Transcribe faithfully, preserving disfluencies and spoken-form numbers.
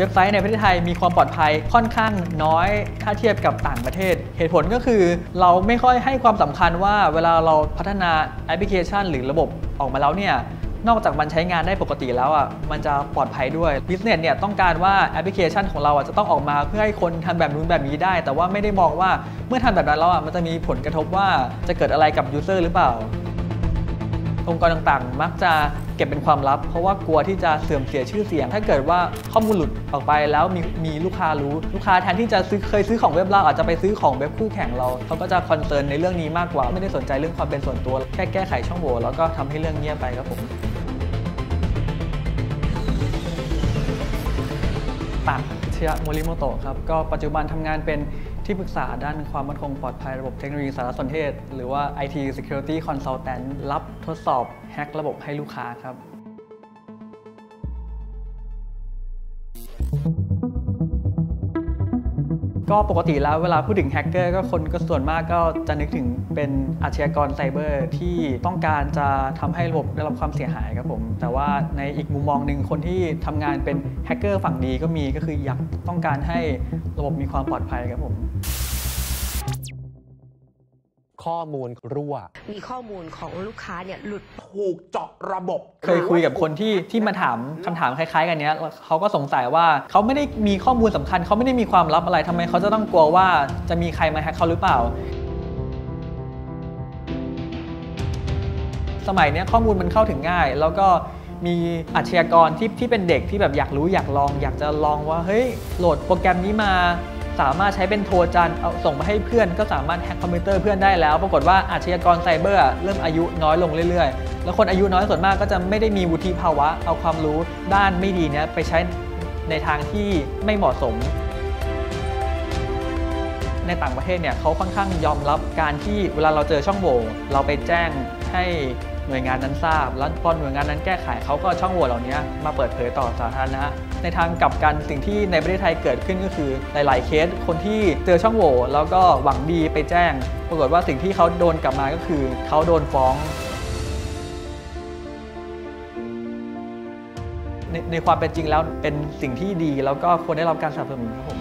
เว็บไซต์ในประเทศไทยมีความปลอดภัยค่อนข้างน้อยถ้าเทียบกับต่างประเทศเหตุผลก็คือเราไม่ค่อยให้ความสำคัญว่าเวลาเราพัฒนาแอปพลิเคชันหรือระบบออกมาแล้วเนี่ยนอกจากมันใช้งานได้ปกติแล้วอ่ะมันจะปลอดภัยด้วย Business เนี่ยต้องการว่าแอปพลิเคชันของเราอ่ะจะต้องออกมาเพื่อให้คนทำแบบนู้นแบบนี้ได้แต่ว่าไม่ได้มองว่าเมื่อทำแบบนั้นแล้วอ่ะมันจะมีผลกระทบว่าจะเกิดอะไรกับ User หรือเปล่าองค์กรต่างๆมักจะเก็บเป็นความลับเพราะว่ากลัวที่จะเสื่อมเสียชื่อเสียงถ้าเกิดว่าข้อมูลหลุดออกไปแล้วมีมีลูกค้ารู้ลูกค้าแทนที่จะซื้อเคยซื้อของเว็บเราอาจจะไปซื้อของเว็บคู่แข่งเราเขาก็จะคอนเซิร์นในเรื่องนี้มากกว่าไม่ได้สนใจเรื่องความเป็นส่วนตัวแค่แก้ไขช่องโหว่แล้วก็ทำให้เรื่องเงียบไปครับผมตัก เชียะ โมริโมโตะครับก็ปัจจุบันทำงานเป็นที่ปรึกษาด้านความมั่นคงปลอดภัยระบบเทคโนโลยีสารสนเทศหรือว่า ไอ ที Security Consultant รับทดสอบแฮกระบบให้ลูกค้าครับก็ปกติแล้วเวลาพูดถึงแฮกเกอร์ก็คนก็ส่วนมากก็จะนึกถึงเป็นอาชญากรไซเบอร์ที่ต้องการจะทำให้ระบบได้รับความเสียหายครับผมแต่ว่าในอีกมุมมองหนึ่งคนที่ทำงานเป็นแฮกเกอร์ฝั่งดีก็มีก็คืออยากต้องการให้ระบบมีความปลอดภัยครับผมข้อมูลรั่วมีข้อมูลของลูกค้าเนี่ยหลุดถูกเจาะระบบเคยคุยกับคนที่ที่มาถามคำถามคล้ายๆกันเนี้ยเขาก็สงสัยว่าเขาไม่ได้มีข้อมูลสำคัญเขาไม่ได้มีความลับอะไรทำไมเขาจะต้องกลัวว่าจะมีใครมาแฮกเขาหรือเปล่าสมัยนี้ข้อมูลมันเข้าถึงง่ายแล้วก็มีอาชญากรที่ที่เป็นเด็กที่แบบอยากรู้อยากลองอยากจะลองว่าเฮ้ยโหลดโปรแกรมนี้มาสามารถใช้เป็นโทรจันเอาส่งไปให้เพื่อนก็สามารถแฮกคอมพิวเตอร์เพื่อนได้แล้วปรากฏว่าอาชญากรไซเบอร์เริ่มอายุน้อยลงเรื่อยๆแล้วคนอายุน้อยส่วนมากก็จะไม่ได้มีวุฒิภาวะเอาความรู้ด้านไม่ดีเนี้ยไปใช้ในทางที่ไม่เหมาะสมในต่างประเทศเนี่ยเขาค่อนข้างยอมรับการที่เวลาเราเจอช่องโหว่เราไปแจ้งให้หน่วยงานนั้นทราบแล้วพอหน่วยงานนั้นแก้ไขเขาก็ช่องโหว่เหล่านี้มาเปิดเผยต่อสาธารณะในทางกลับกันสิ่งที่ในประเทศไทยเกิดขึ้นก็คือหลายๆเคสคนที่เจอช่องโหว่แล้วก็หวังดีไปแจ้งปรากฏว่าสิ่งที่เขาโดนกลับมาก็คือเขาโดนฟ้องในในความเป็นจริงแล้วเป็นสิ่งที่ดีแล้วก็ควรได้รับการสนับสนุนครับผม